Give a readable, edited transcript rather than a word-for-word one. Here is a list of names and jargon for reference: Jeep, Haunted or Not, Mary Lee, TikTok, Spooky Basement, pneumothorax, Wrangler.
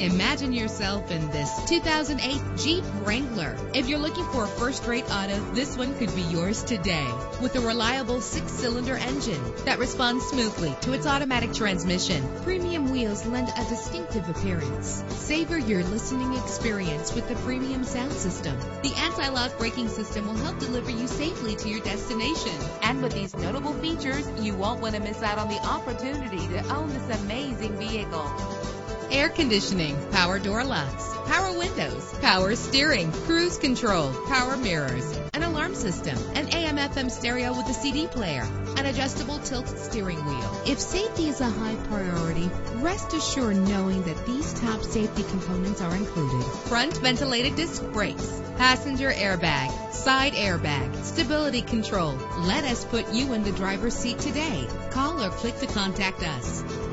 Imagine yourself in this 2008 Jeep Wrangler. If you're looking for a first-rate auto, this one could be yours today. With a reliable 6-cylinder engine that responds smoothly to its automatic transmission, premium wheels lend a distinctive appearance. Savor your listening experience with the premium sound system. The anti-lock braking system will help deliver you safely to your destination. And with these notable features, you won't want to miss out on the opportunity to own this amazing vehicle. Air conditioning, power door locks, power windows, power steering, cruise control, power mirrors, an alarm system, an AM/FM stereo with a CD player, an adjustable tilt steering wheel. If safety is a high priority, rest assured knowing that these top safety components are included. Front ventilated disc brakes, passenger airbag, side airbag, stability control. Let us put you in the driver's seat today. Call or click to contact us.